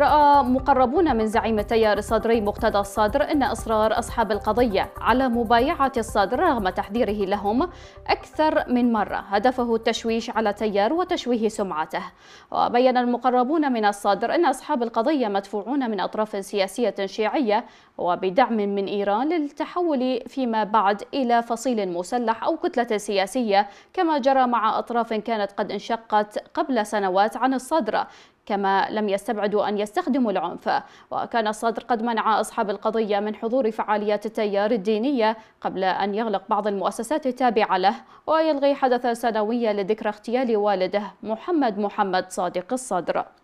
رأى مقربون من زعيم التيار الصدري مقتدى الصدر أن إصرار أصحاب القضية على مبايعة الصدر رغم تحذيره لهم أكثر من مرة هدفه التشويش على التيار وتشويه سمعته. وبين المقربون من الصدر أن أصحاب القضية مدفوعون من أطراف سياسية شيعية وبدعم من إيران للتحول فيما بعد إلى فصيل مسلح أو كتلة سياسية، كما جرى مع أطراف كانت قد انشقت قبل سنوات عن الصدر، كما لم يستبعدوا أن يستخدموا العنف. وكان الصدر قد منع أصحاب القضية من حضور فعاليات التيار الدينية قبل أن يغلق بعض المؤسسات التابعة له ويلغي حدثا سنويا لذكرى اغتيال والده محمد صادق الصدر.